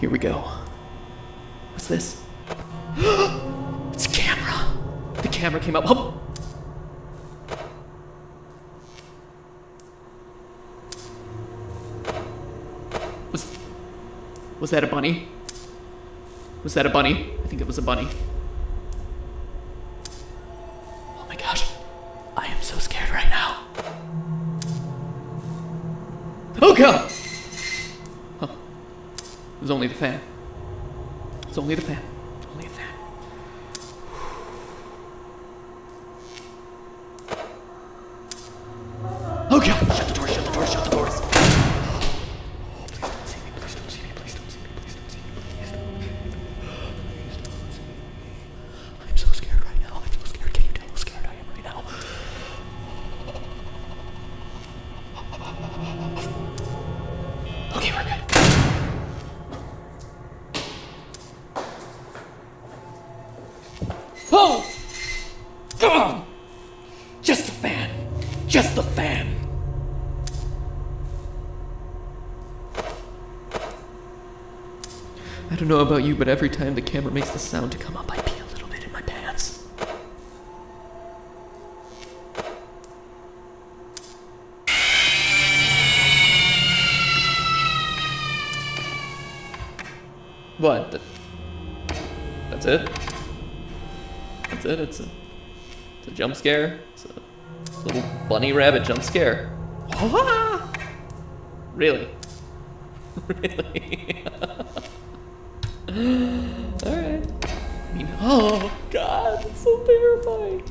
Here we go. What's this? It's a camera. The camera came up. Oh. Was that a bunny? Was that a bunny? I think it was a bunny. Oh my gosh. I am so scared right now. Oh God! Oh. It was only the fan. It's only the fan. Only a fan. Oh God! Shut the door, shut the door, shut the doors. I don't know about you, but every time the camera makes the sound to come up, I pee a little bit in my pants. What? That's it? That's it? It's a jump scare? It's a little bunny rabbit jump scare. Really? Really? Alright. I mean, oh God, it's so terrifying.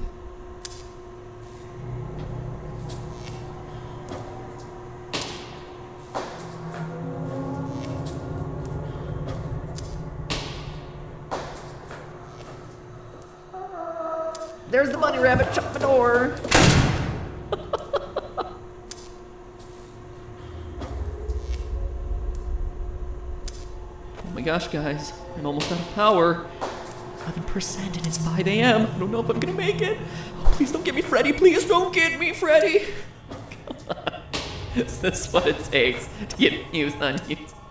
There's the bunny rabbit, shut the door. Gosh, guys, I'm almost out of power. 11% and it's 5 a.m. I don't know if I'm gonna make it. Oh, please don't get me, Freddy. Please don't get me, Freddy. Is this what it takes to get news on YouTube?